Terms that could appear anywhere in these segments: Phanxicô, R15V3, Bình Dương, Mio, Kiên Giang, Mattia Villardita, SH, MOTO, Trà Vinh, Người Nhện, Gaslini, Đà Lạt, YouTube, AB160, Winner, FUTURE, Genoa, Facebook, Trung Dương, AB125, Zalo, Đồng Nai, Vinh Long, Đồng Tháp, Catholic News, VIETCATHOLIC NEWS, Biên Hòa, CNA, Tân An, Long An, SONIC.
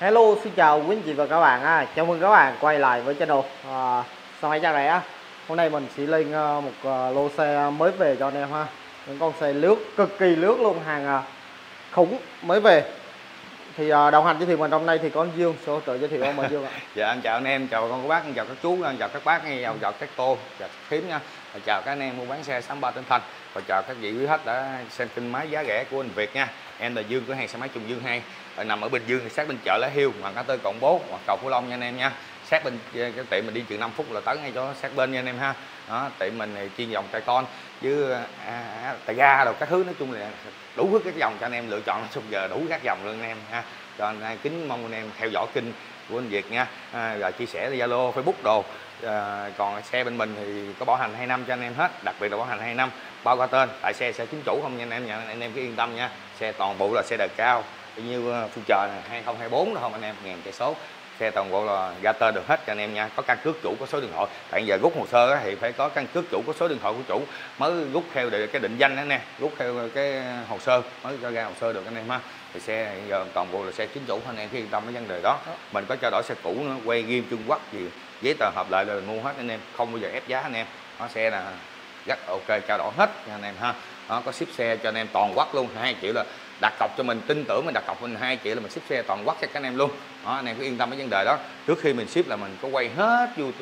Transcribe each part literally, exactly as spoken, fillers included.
Hello, xin chào quý anh chị và các bạn à. Chào mừng các bạn quay lại với channel à, Sao Máy Giá Rẻ á. Hôm nay mình sẽ lên một lô xe mới về cho anh em ha. Những con xe lướt, cực kỳ lướt luôn, hàng khủng mới về. Thì à, đồng hành giới thiệu mình trong đây thì có anh Dương, số trợ giới thiệu ông Dương ạ. Dạ, em chào anh em, chào con cô bác, chào các chú, chào các bác, chào chào các cô, chào các thím nha. Và chào các anh em mua bán xe sáu ba Tân Thành. Và chào các vị quý khách đã xem kênh máy giá rẻ của anh Việt nha. Em là Dương của hàng xe máy Trung Dương hai, nằm ở Bình Dương, sát bên chợ Lá Hiêu, hoàng ngã tư cộng bốn, hoàng cầu Phú Long nha anh em nha. Sát bên cái tiệm mình đi chừng năm phút là tới ngay cho sát bên nha anh em ha. Đó, tiệm mình chuyên dòng tay con chứ à, tay ga rồi các thứ, nói chung là đủ hết các dòng cho anh em lựa chọn, xong giờ đủ các dòng luôn anh em ha. Cho nên kính mong anh em theo dõi kênh của anh Việt nha, à, rồi chia sẻ Zalo, Facebook đồ. À, còn xe bên mình thì có bảo hành hai năm cho anh em hết, đặc biệt là bảo hành hai năm bao qua tên, tại xe xe chính chủ không nha anh em nha, anh em cứ yên tâm nha. Xe toàn bộ là xe đời cao như FUTURE này, hai không hai bốn đó không anh em, ngàn cây số, xe toàn bộ là ra tên được hết cho anh em nha. Có căn cước chủ, có số điện thoại, tại giờ rút hồ sơ thì phải có căn cước chủ, có số điện thoại của chủ mới rút theo để cái định danh đó nè, rút theo cái hồ sơ mới cho ra hồ sơ được anh em ha. Thì xe giờ toàn bộ là xe chính chủ, anh em cứ yên tâm cái vấn đề đó. Mình có trao đổi xe cũ nữa, quay ghim Trung Quốc gì giấy tờ hợp lại rồi mua hết anh em, không bao giờ ép giá anh em. Nó xe là rất ok, trao đổi hết anh em ha. Đó, có ship xe cho anh em toàn quốc luôn, hai triệu là đặt cọc cho mình, tin tưởng mình đặt cọc mình hai triệu là mình ship xe toàn quốc cho các anh em luôn. Đó, anh em cứ yên tâm cái vấn đề đó. Trước khi mình ship là mình có quay hết vô uh,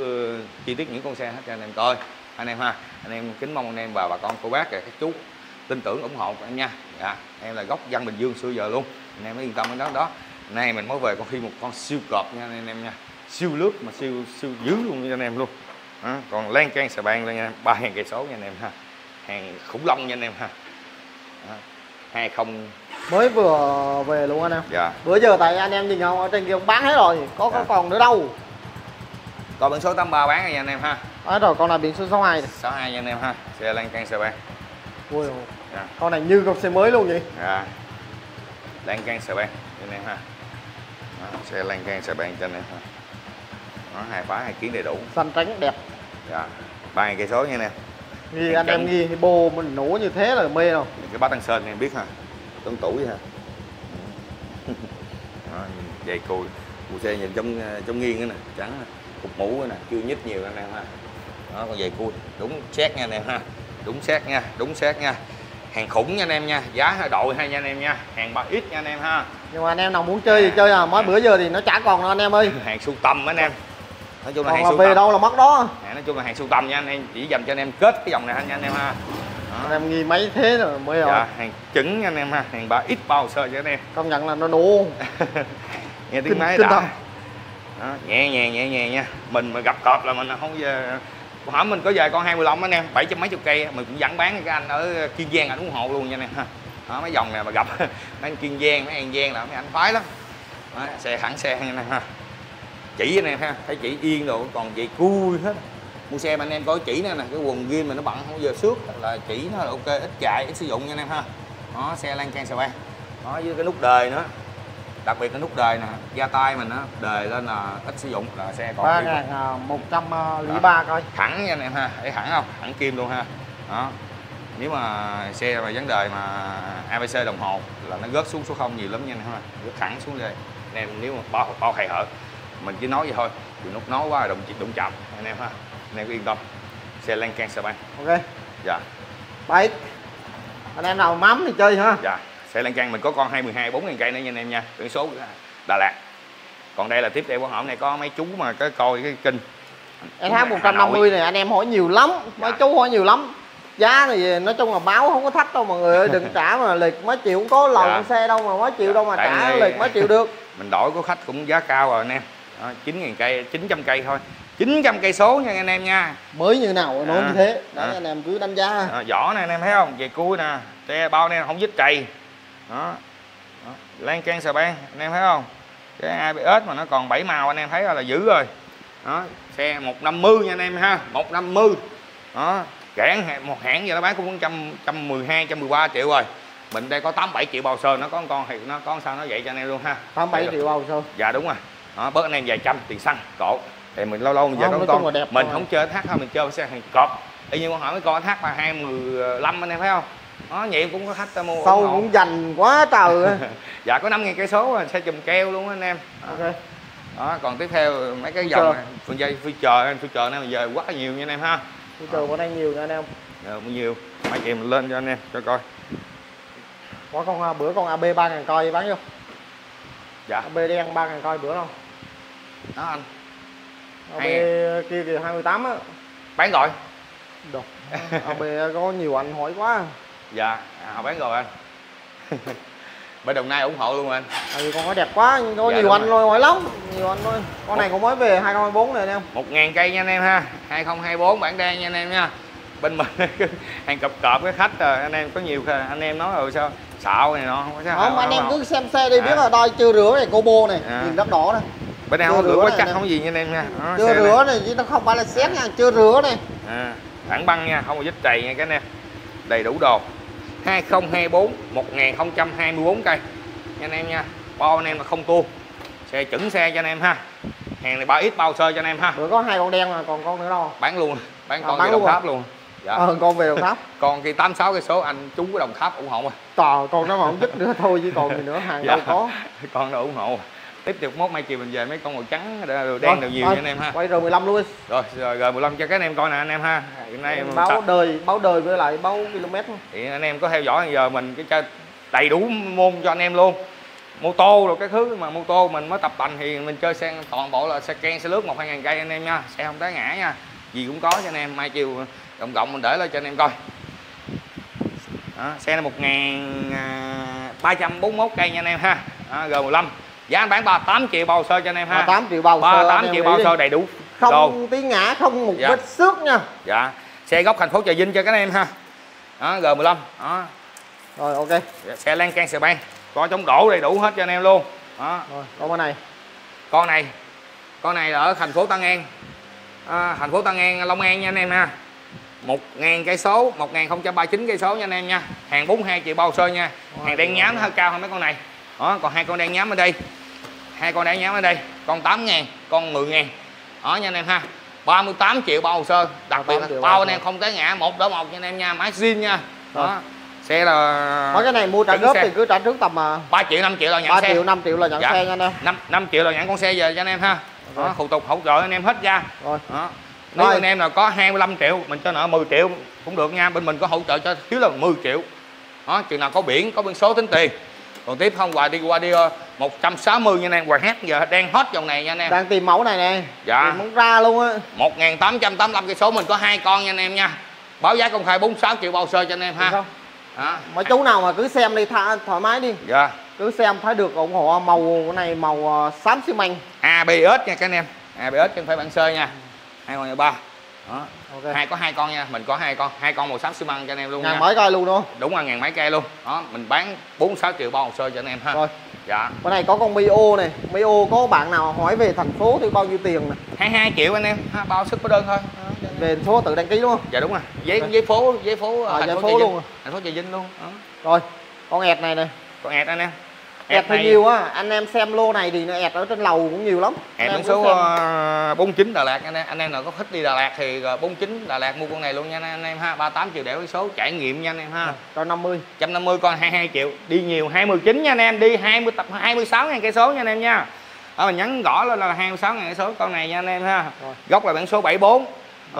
chi tiết những con xe hết cho anh em coi anh em ha. Anh em kính mong anh em và bà con cô bác các chú tin tưởng ủng hộ anh nha. Dạ, em là gốc dân Bình Dương xưa giờ luôn, anh em mới yên tâm cái đó đó. Nay mình mới về con khi một con siêu cọp nha anh em nha, siêu lướt mà siêu siêu dữ luôn cho anh em luôn. Đó, còn lan can xà bàn lên nha, ba hàng cây số nha anh em ha, hàng khủng long nha anh em ha. Đó, hai không mới vừa về luôn anh em. Dạ. Bữa giờ tại anh em nhìn không, ở trên kia cũng bán hết rồi, có dạ. Có còn nữa đâu. Còn biển số tám ba bán rồi nha anh em ha. Đó rồi, con này biển số sáu hai này. sáu hai nha anh em ha, xe lan can xà bàn. Ui dồi. Dạ. Con này như con xe mới luôn vậy. Dạ. Lan can xà bàn cho anh em ha. Đó, xe lan can xà bàn cho anh em ha. Nó hai phá hai kiến đầy đủ. Xanh trắng đẹp. Dạ. ba cây số nha anh em. Nghi anh em nghi bô mình nổ như thế là mê rồi. Cái bát Tân Sơn em biết ha. Tuấn tuổi ha. Đó, dây cùi, cùi xe nhìn trong trong nghiêng nữa nè, trắng cục mũ nè, chưa nhích nhiều anh em ha. Đó, con dây cùi, đúng xét nha anh em ha. Đúng xét nha, đúng xét nha. Hàng khủng nha anh em nha, giá hơi đội hay nha anh em nha, hàng ba ích nha anh em ha. Nhưng mà anh em nào muốn chơi thì chơi à, mới bữa giờ thì nó chả còn nữa anh em ơi. Hàng sưu tầm anh em. Nói chung là còn hàng sưu về tầm. Đâu là mất đó. À, nói chung là hàng sưu tầm nha anh em, chỉ dành cho anh em kết cái dòng này ha nha anh em ha. Đó. Anh em nghi mấy thế rồi mới rồi. Dạ, hàng chứng nha anh em ha, hàng ba ích bao hồ sơ cho anh em. Công nhận là nó đủ. Nghe tiếng máy đã. Đó, nhẹ nhàng nhẹ nhàng nha. Mình mà gặp cọp là mình không giờ hả, mình có vài con hai mươi lăm anh em, bảy trăm mấy chục cây mình cũng dẫn bán cái anh ở Kiên Giang ảnh ủng hộ luôn nha anh em ha. Đó, mấy dòng này mà gặp mấy anh Kiên Giang, mấy An Giang là mấy anh khoái lắm. Đó, xe hẳn xe nha anh em ha. Chỉ anh em ha, phải chỉ yên rồi, còn vậy cui hết. Mua xe mà anh em coi chỉ nè, cái quần jean mà nó bận không giờ xước là chỉ nó là ok, ít chạy, ít sử dụng nha anh em ha. Đó, xe lan can xà beng. Đó, với cái nút đời nữa. Đặc biệt cái nút đời nè, da tay mình á, đời lên là ít sử dụng là xe còn ba nghìn một trăm lẻ ba coi. Thẳng nha anh em ha, thấy thẳng không? Thẳng kim luôn ha. Đó. Nếu mà xe mà vấn đề mà a bê xê đồng hồ là nó rớt xuống số không nhiều lắm nha anh em ha. Rớt thẳng xuống đây. Anh em nếu mà bao bao hài hở mình chỉ nói vậy thôi, vì nó nói quá đồng đụng chậm anh em ha, anh em cứ yên tâm. Xe lan can xà beng. Ok. Dạ. Bảy. Anh em nào mắm thì chơi ha. Dạ. Xe lan can mình có con hai mười hai bốn nghìn cây nữa nha anh em nha, biển số Đà Lạt. Còn đây là tiếp theo của hôm nay có mấy chú mà có coi cái kênh ét hát một trăm năm mươi này, anh em hỏi nhiều lắm, mấy dạ. Chú hỏi nhiều lắm. Giá thì nói chung là báo không có thách đâu mọi người ơi, đừng trả mà liệt mấy triệu, không có lòng dạ. Xe đâu mà mấy triệu dạ. Đâu mà tại trả liệt mấy triệu được. Mình đổi có khách cũng giá cao rồi anh em. Đó, chín nghìn cây, chín trăm cây thôi, chín trăm cây số nha anh em nha. Mới như nào nó à, như thế. Đó à. Anh em cứ đánh giá ha. À, vỏ nè anh em thấy không? Về cua nè, xe bao nè không dính trầy. Đó. Đó. Lan can xà beng anh em thấy không? Cái a bê ét mà nó còn bảy màu anh em thấy là dữ rồi. Đó, xe một năm mươi nha anh em ha, một năm mươi. Đó, hãng một hãng giờ nó bán cũng một trăm mười hai, một trăm mười ba triệu rồi. Mình đây có tám mươi bảy triệu bao sơn, nó có con thì nó có sao nó vậy cho anh em luôn ha. tám mươi bảy triệu bao sơn. Dạ đúng rồi. Đó, bớt anh em vài trăm tiền xăng cổ thì mình lâu lâu mình về con con mình rồi. Không chơi hát thôi, mình chơi xe hàng cọp y như con hỏi mới coi hát mà hai mười lăm anh em thấy không, nó vậy cũng có khách ta mua sâu cũng dành quá trời. Dạ có năm nghìn cây số xe chùm keo luôn anh em. Ok. Đó, còn tiếp theo mấy cái dòng phương dây Future, anh Future anh em bây giờ quá nhiều nha anh em ha. Future của anh nhiều nha anh em. Dạ nhiều. Mấy kìa mình lên cho anh em cho coi. Có con bữa con A B ba nghìn coi bán không? Dạ. A B đen ba nghìn coi bữa không? Đó anh. A B kia kìa hai mươi tám á. Bán rồi. Đục. A B có nhiều anh hỏi quá. Dạ, à, bán rồi anh. Bên Đồng Nai ủng hộ luôn anh. À, con nó đẹp quá, có dạ, nhiều anh lôi hỏi lắm, nhiều anh thôi. Con này cũng mới về hai không hai tư này anh em. một nghìn cây nha anh em ha. hai không hai tư bản đen nha anh em nha. Bên mình hàng cọp cọp cái khách rồi, anh em có nhiều anh em nói rồi sao xạo này nọ không, không, không anh em cứ xem xe đi biết à. Là đôi chưa rửa này cô này, à. Nhìn đất đỏ này. Bên nào không rửa quá chắc này. Không gì nha anh em nha. Đó, chưa rửa này chứ nó không phải là xét nha, chưa rửa này. À, thẳng băng nha, không có vết trầy nha cái anh em. Đầy đủ đồ. hai không hai tư một nghìn không trăm hai mươi tư cây nha anh em nha. Bao anh em là không tua. Xe chuẩn xe cho anh em ha. Hàng này bao ít bao sơ cho anh em ha. Bữa có hai con đen mà còn con nữa đâu. Bán luôn, bán con à, bán Đồng Tháp luôn. Dạ. Ờ, con về Đồng Tháp. Còn kia tám mươi sáu cái số anh chú của Đồng Tháp ủng hộ rồi. Trời, con nó mà không thích nữa thôi chứ còn gì nữa hàng dạ. Đâu có. Con nó ủng hộ. Tiếp tục mốt mai chiều mình về mấy con màu trắng rồi đen đều nhiều nha anh em ha. Quay R mười lăm luôn. Rồi rồi R mười lăm cho các anh em coi nè anh em ha. Hôm nay báo tập. Đời, báo đời với lại báo km. Thì anh em có theo dõi giờ mình cái chơi đầy đủ môn cho anh em luôn. Mô tô rồi cái thứ mà mô tô mình mới tập tành thì mình chơi sang toàn bộ là xe ken xe lướt một hai ngàn cây anh em nha, xe không té ngã nha. Gì cũng có cho anh em, mai chiều cộng cộng mình để lại cho anh em coi. Đó, xe là một nghìn ba trăm bốn mươi mốt cây nha anh em ha. Đó, R mười lăm. Giá anh bán ba mươi tám triệu bao sơ cho anh em ha. ba mươi tám triệu bao sơ. ba mươi tám triệu bao sơ đầy đủ. Không đồ. Tiếng ngã, không một dạ. Vết xước nha. Dạ. Xe gốc thành phố Trà Vinh cho các em ha. Đó, R mười lăm. Đó. Rồi ok. Xe lan can xe ban, có chống đổ đầy đủ hết cho anh em luôn. Đó. Rồi, con này. Con này. Con này ở thành phố Tân An. À, thành phố Tân An, Long An nha anh em ha. một nghìn cây số, một nghìn không trăm ba mươi chín cây số nha anh em nha. Hàng bốn mươi hai triệu bao sơ nha. Hàng đen nhám hơi cao hơn mấy con này. Đó, còn hai con đen nhám ở đây. Hai con đen nhám ở đây, con tám ngàn, con mười ngàn. Đó nha anh em ha. ba mươi tám triệu bao hồ sơ, đặc biệt là bao anh em không té ngã, một đỡ một nha anh em nha, máy zin nha. Đó. Xe là mấy cái này mua trả góp thì cứ trả trước tầm mà ba triệu năm triệu là nhận xe. ba triệu năm triệu là nhận dạ. Xe nha anh em. năm triệu là nhận con xe về cho anh em ha. Đó, okay. Thủ tục hỗ trợ anh em hết ra. Rồi. Đó. Nếu rồi. Anh em là có hai mươi lăm triệu, mình cho nợ mười triệu cũng được nha, bên mình có hỗ trợ cho thiếu là mười triệu. Đó, chừng nào có biển, có biển số tính tiền. Còn tiếp không hoài đi qua đi một trăm sáu mươi nha anh em, hoài hát giờ đang hot dòng này nha anh em. Đang tìm mẫu này nè. Dạ. Mình muốn ra luôn á. một nghìn tám trăm tám mươi lăm cây số mình có hai con nha anh em nha. Báo giá công khai bốn mươi sáu triệu bao sơ cho anh em ha. Không? Đó. Mấy chú nào mà cứ xem đi tha, thoải mái đi. Dạ. Cứ xem thấy được ủng hộ màu của này màu xám xi măng. A B X nha các anh em. A B X không phải bản sơ nha. hai không hai ba. Đó. Okay. Hai có hai con nha, mình có hai con, hai con màu xám xi măng cho anh em luôn. Ngàn nha. Mới coi luôn đúng không? Đúng là ngàn mấy cây luôn. Đó, mình bán bốn mươi sáu triệu bao hồ sơ cho anh em ha. Rồi. Dạ. Con này có con Mio này, Mio có bạn nào hỏi về thành phố thì bao nhiêu tiền nè? hai mươi hai triệu anh em, ha, bao sức có đơn thôi. Đó, về thành phố tự đăng ký đúng không? Dạ đúng rồi. Giấy okay. Giấy phố, giấy phố à, thành, thành phố, phố luôn. Thành phố Trà Vinh luôn. Đó. Rồi, con ẹt này này, con ẹt anh em. Ẹt thì này... nhiều á, anh em xem lô này thì ẹt ở trên lầu cũng nhiều lắm. Ẹt biển số bốn mươi chín Đà Lạt anh em, anh em nào có thích đi Đà Lạt thì bốn mươi chín Đà Lạt mua con này luôn nha anh em ha, ba mươi tám triệu đẻo cái số trải nghiệm nha anh em ha. một trăm năm mươi. một trăm năm mươi con hai mươi hai triệu, đi nhiều hai mươi chín nha anh em, đi hai mươi tập hai mươi sáu ngàn cây số nha anh em nha. Đó, mình nhắn rõ lên là hai mươi sáu ngàn cây số con này nha anh em ha. Rồi. Gốc là biển số bảy mươi tư.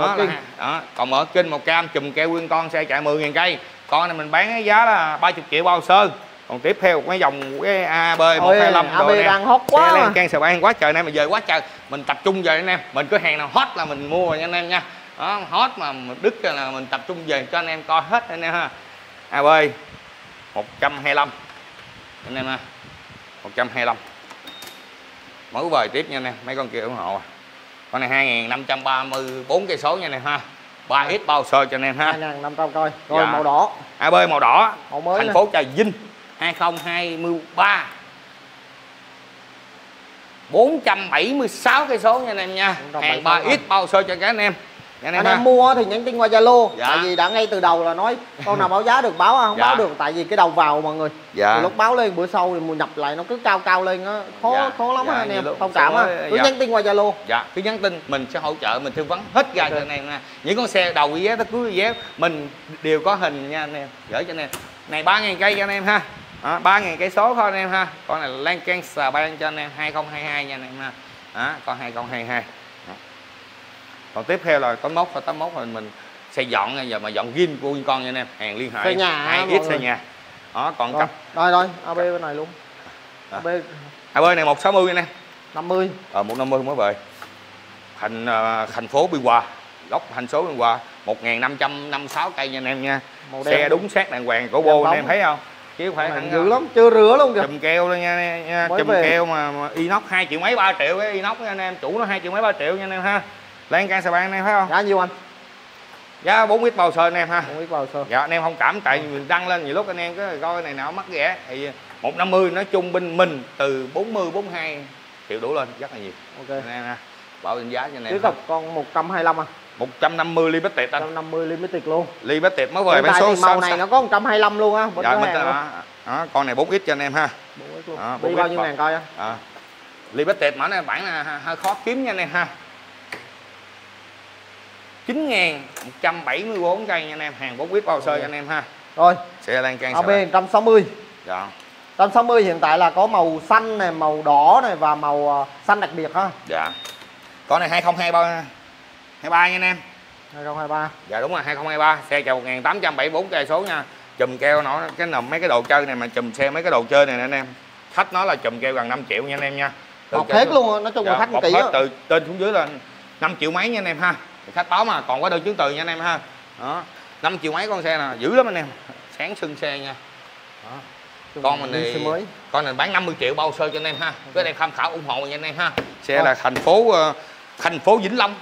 Đó, đó, đó, còn mở kinh một cam chùm keo nguyên con xe chạy mười ngàn cây. Con này mình bán cái giá là ba mươi triệu bao sơ. Còn tiếp theo mấy dòng cái A B một hai lăm rồi nè. Đang hot quá. Xe lan can sờ ban quá trời nay mà về quá trời. Mình tập trung về anh em, mình cứ hàng nào hot là mình mua nha anh em nha. Đó, hot mà đứt là mình tập trung về cho anh em coi hết anh em ha. A B một hai lăm. Anh em ha. một hai lăm. Mở vời tiếp nha anh em, mấy con kia ủng hộ. Con này hai nghìn năm trăm ba mươi tư cây số nha anh em ha. ba x bao sơ cho anh em ha. hai nghìn năm trăm coi. Rồi dạ. Màu đỏ. A B màu đỏ. Màu mới. Thành phố Trà Vinh. hai không hai ba bốn trăm bảy mươi sáu cây số nha anh em nha. Hàng ba x bao sơ cho các anh em. Anh em, em mua thì nhắn tin qua Zalo. Dạ. Tại vì đã ngay từ đầu là nói con nào báo giá được báo không dạ. Báo được tại vì cái đầu vào mọi người. Dạ. Thì lúc báo lên bữa sau thì nhập lại nó cứ cao cao lên á, khó dạ. Khó lắm dạ, anh em. Thông cảm á. Cứ dạ. Nhắn tin qua Zalo. Dạ. Cứ nhắn tin mình sẽ hỗ trợ mình tư vấn hết ra okay. Cho anh em nha. Những con xe đầu vé tới cuối vé mình đều có hình nha anh em. Gửi cho anh em. Này ba ngàn cây cho anh em ha. ba nghìn cây số thôi anh em ha. Con này lan can xà ban cho anh em hai không hai hai nha anh em ha. Đó, con hai không hai hai. Đó. Còn tiếp theo là con mốc và tám mốt rồi mình xe dọn giờ mà dọn gin của con nha anh em, hàng liên hệ hai X xe nhà. Đó, còn rồi, cặp. Rồi rồi, a bê bên này luôn. Đó. a bê a bê này một sáu mươi anh em. năm mươi. Ờ một năm mươi mới về. Thành uh, thành phố Biên Hòa, góc thành số Biên Hòa, một nghìn năm trăm năm mươi sáu cây nha anh em nha. Xe đúng sát đàng hoàng cổ bô anh em thấy không? Chứ phải hẳn dữ lắm, chưa rửa luôn kìa. Chùm keo luôn nha, nha. Chùm về. Keo mà, mà inox hai triệu mấy ba triệu cái inox nha anh em, chủ nó hai triệu mấy ba triệu nha anh em ha. Lan can xà bang anh em thấy không? Giá nhiêu anh? Giá bốn lít bầu sơ anh em ha. bốn lít bầu sơ. Dạ anh em không cảm tại mình đăng lên nhiều lúc anh em cứ coi này nào mắc rẻ thì một năm mươi nói chung bên mình từ bốn mươi bốn mươi hai triệu đổ lên rất là nhiều. Ok. Anh em ha. Bảo định giá cho anh em. Tiếp tục con một trăm hai mươi lăm à. một trăm năm mươi limited anh. một trăm năm mươi limited luôn. Limited mới về bên số màu này nó có một trăm hai mươi lăm luôn á. Dạ mình đó, con này bốn X cho anh em ha. bốn X luôn. Đó, bốn X bao nhiêu ngàn coi á. À. Limited mã này bản là hơi khó kiếm nha anh em ha. chín nghìn một trăm bảy mươi tư cây nha anh em, hàng bốn X bao sơ cho anh em ha. Rồi, xe lan can A B một sáu mươi. Dạ. một sáu mươi hiện tại là có màu xanh này, màu đỏ này và màu xanh đặc biệt ha. Dạ. Con này hai không hai ba nha anh em. hai không hai ba. Dạ đúng rồi, hai không hai ba, xe chạy một nghìn tám trăm bảy mươi tư cây số nha. Chùm keo nó cái nằm mấy cái đồ chơi này mà chùm xe mấy cái đồ chơi này nè anh em. Khách nó là chùm keo gần năm triệu nha anh em nha. Bọc hết luôn, nói chung là khách kỹ á. Từ trên xuống dưới là năm triệu mấy nha anh em ha. Khách báo mà còn có đơn chứng từ nha anh em ha. Đó, năm triệu mấy con xe nè, dữ lắm anh em. Sáng sưng xe nha. Đó. Con mình thì mới. Con mình bán năm mươi triệu bao sơ cho anh em ha. Cái này tham khảo ủng hộ nha anh em ha. Xe là thành phố thành phố Vĩnh Long.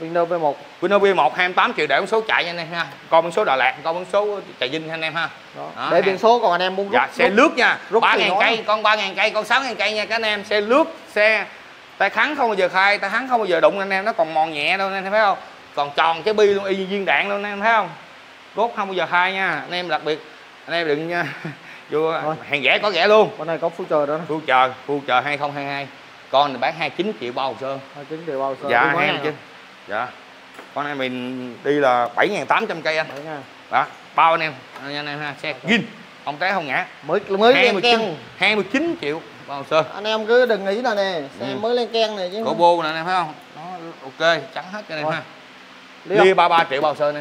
Winner vê một. Winner vê một hai mươi tám triệu để số chạy nha anh em ha. Con biển số Đà Lạt, con biển số Trà Vinh anh em ha. Đó. Đó, để biển số còn anh em muốn rút, dạ, xe lướt nha. ba nghìn cây, con ba nghìn cây, con sáu nghìn cây nha các anh em. Xe lướt, xe tay khắn không bao giờ khai, tay khắn không bao giờ đụng anh em, nó còn mòn nhẹ đâu anh em thấy không? Còn tròn cái bi luôn, y như viên đạn luôn anh em thấy không? Cốt không bao giờ khai nha. Anh em đặc biệt anh em đừng nha. Vô rồi. Hàng rẻ có rẻ luôn. Con này có Future đó. Future, Future hai không hai hai. Con này bán hai mươi chín triệu bao hồ sơ. hai mươi chín triệu bao hồ sơ. Dạ hai mươi chín. Dạ. Con này mình đi là bảy nghìn tám trăm cây anh. Đó, bao anh em, anh em ha, xe gin, không té không ngã. Mới mới hai mươi chín triệu bao sơ. Anh em cứ đừng nghĩ là nè, xe ừ. mới lên ken này chứ. Cổ bô nè anh em thấy không? Nó ok, trắng hết cho anh em ha. Lia ba mươi ba triệu bao sơ nè.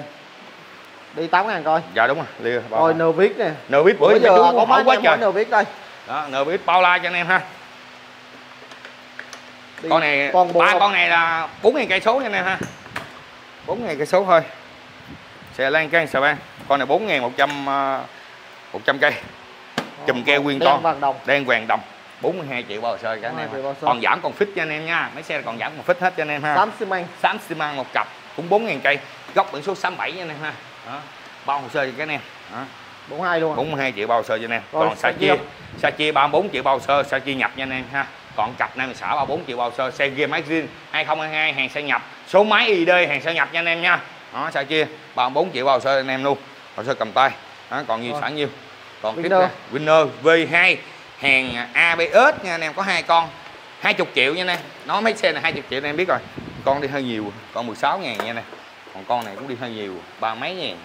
Đi tám ngàn coi. Dạ đúng rồi, lia ba mươi ba. Rồi nờ viết nè. Nờ viết bữa giờ có mấy quá trời. Nờ viết đây. Đó, nờ viết bao la cho anh em ha. Đi. Con này con ba con này là bốn nghìn cây số nha anh em ha. bốn nghìn cây số thôi. Xe lan can xà ban. Con này bốn nghìn một trăm cây. Chùm keo nguyên con. Đen vàng đồng. bốn mươi hai triệu bao sơ cả anh em. Còn giảm còn fit cho anh em nha. Mấy xe còn giảm còn fit hết cho anh em ha. Xám xi măng. Xám xi măng một cặp cũng bốn nghìn cây. Góc biển số sáu mươi bảy nha anh em ha. Đó. Bao hồ sơ cho các anh em. Đó. bốn mươi hai luôn. bốn mươi hai triệu bao sơ cho anh em. Còn sa chia, sa chia ba mươi bốn triệu bao sơ, sa chia nhập nha anh em ha. Còn cặp này mình xả ba mươi bốn triệu bao sơ, xe game magazine hai không hai hai hàng xe nhập, số máy i đê hàng xe nhập nha anh em nha. Đó, sao chia ba mươi bốn triệu bao sơ anh em luôn, hồ sơ cầm tay. Đó, còn nhiều sẵn nhiêu. Còn tiếp này, Winner vê hai hàng a bê ét nha anh em, có hai con hai mươi triệu nha anh em. Nói mấy xe này hai mươi triệu anh em biết rồi. Con đi hơi nhiều, con mười sáu ngàn nha anh em. Còn con này cũng đi hơi nhiều, ba mấy ngàn.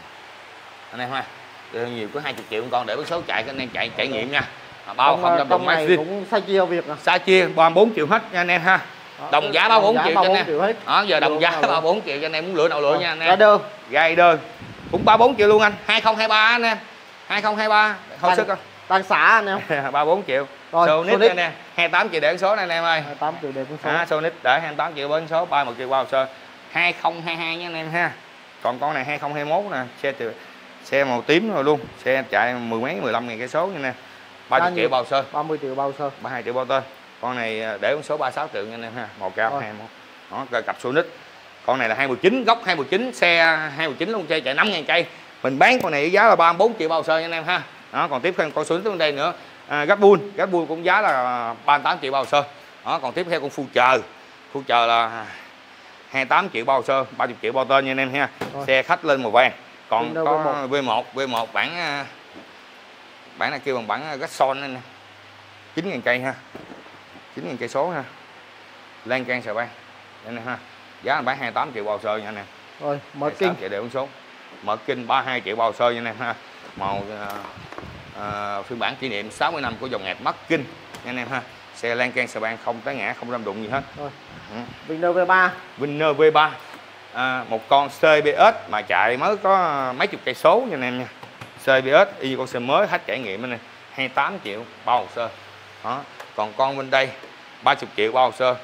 Anh em ha. Đi hơi nhiều có hai mươi triệu con để bức số chạy cho anh em chạy trải nghiệm nha. Bao không là đồng này cũng sai chia việc à. Sai chia ba mươi bốn triệu hết nha anh em ha. Đồng giá ba mươi bốn triệu cho anh em. Đó giờ đồng giá ba mươi bốn triệu cho anh em muốn lựa nào lựa nha anh em. Gai đơn. Gai đơn. Cũng ba mươi bốn triệu luôn anh. hai không hai ba anh em. hai không hai ba. Hồi sức coi. Đang xả anh em. ba mươi bốn triệu. Rồi Sonic anh em. hai mươi tám triệu để con số này anh em ơi. hai mươi tám triệu để con số. À Sonic để hai mươi tám triệu bên số ba mươi mốt triệu bao sơ. hai không hai hai nha anh em ha. Còn con này hai không hai mốt nè, xe xe màu tím rồi luôn. Xe chạy mười mấy mười lăm nghìn cây số nha anh em. ba mươi triệu bao sơ, ba mươi triệu bao sơ, ba mươi hai triệu bao tên. Con này để con số ba mươi sáu triệu nha anh em ha, màu cao hai mươi mốt. Đó, rồi cặp Sonic. Con này là hai mươi chín, góc hai mươi chín, xe hai mươi chín luôn, xe chạy năm nghìn cây. Mình bán con này giá là ba mươi bốn triệu bao sơ nha anh em ha. Đó, còn tiếp theo con Sonic bên đây nữa. À, gấp bull, gấp bull cũng giá là ba mươi tám triệu bao sơ. Đó, còn tiếp theo con Future. Future là hai mươi tám triệu bao sơ, ba mươi triệu bao tên nha anh em ha. Rồi. Xe khách lên màu vàng. Còn Windows có vê một, vê một bản bản này kêu bằng bản Gasson này nè, chín nghìn cây ha, chín nghìn cây số ha, lan can xà ban đây nè ha, giá là bán hai mươi tám triệu bao sơ nha anh em. Rồi mở kinh, để con số, mở kinh ba mươi hai triệu bao sơ nha anh em ha, màu à, phiên bản kỷ niệm sáu mươi năm của dòng hẹp Bắc Kinh nha anh em ha. Xe lan can xà bang, không té ngã, không đâm đụng gì hết. Rồi. Ừ. Winner vê ba. Winner vê ba. À, một con xê bê ét mà chạy mới có mấy chục cây số nha anh em nha. xê bê ét y như con xe mới hết trải nghiệm này, hai mươi tám triệu bao hồ sơ. Đó. Còn con bên đây ba mươi triệu bao hồ sơ.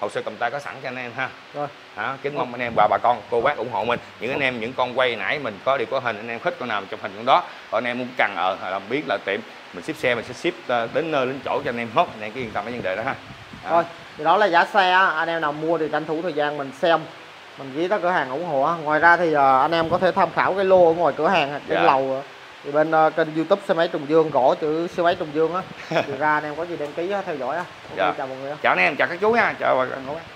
Hồ sơ cầm tay có sẵn cho anh em ha. Rồi. Hả? Kính mong anh em và bà con cô bác ủng hộ mình. Những anh em những con quay nãy mình có điều có hình, anh em thích con nào trong hình con đó. Còn anh em muốn cần ở làm biết là tiệm mình ship xe, mình sẽ ship đến nơi đến chỗ cho anh em hết. Anh em cứ yên tâm cái vấn đề đó ha. Đó. Rồi, thì đó là giá xe, anh em nào mua thì tranh thủ thời gian mình xem, mình ghi tới cửa hàng ủng hộ. Ngoài ra thì anh em có thể tham khảo cái lô ở ngoài cửa hàng hoặc trên dạ. lầu thì bên kênh YouTube xe máy Trùng Dương, gõ chữ xe máy Trùng Dương á. Thì ra anh em có gì đăng ký theo dõi á. Okay, dạ. Chào mọi người. Chào anh em, chào các chú nha. Chào bà con.